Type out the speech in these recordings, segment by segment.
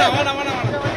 I'm going to go to the back.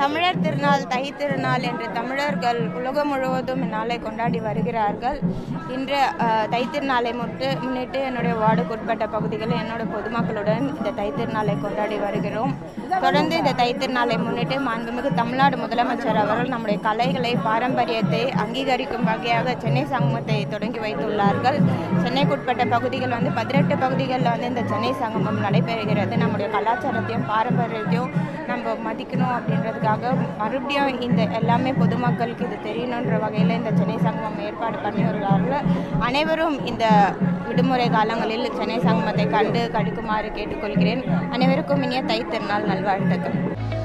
தமிழர் திருநாள் தை திருநாள் என்று தமிழர்கள் உலகம் முழுவதும் இந்நாளை கொண்டாடி வருகிறார்கள். இன்று தை திருநாளை முன்னிட்டு என்னுடைய வார்டுக்குட்பட்ட பகுதிகளில் என்னோட பொதுமக்களுடன் இந்த தை திருநாளை கொண்டாடி வருகிறோம். தொடர்ந்து இந்த தை திருநாளை முன்னிட்டு மாண்புமிகு தமிழ்நாடு முதலமைச்சர் அவர்கள் நம்முடைய கலைகளை பாரம்பரியத்தை அங்கீகரிக்கும் வகையாக சென்னை சங்கமத்தை தொடங்கி வைத்துள்ளார்கள். சென்னைக்குட்பட்ட பகுதிகள் 18 பகுதிகளில் இந்த சென்னை சங்கமம் நடைபெறுகிறது. நம்முடைய கலாச்சாரத்தையும் பாரம்பரியத்தையும் நம்ம மதிக்கணும் அப்படின்றதுக்காக மறுபடியும் இந்த எல்லாமே பொதுமக்களுக்கு இது தெரியணுன்ற வகையில் இந்த சென்னை சங்கமம் ஏற்பாடு பண்ணி வருகிறார்கள். அனைவரும் இந்த விடுமுறை காலங்களில் சென்னை சங்கமத்தை கண்டு கழிக்குமாறு கேட்டுக்கொள்கிறேன். அனைவருக்கும் இனிய தை திருநாள் நல்வாழ்த்துக்கள்.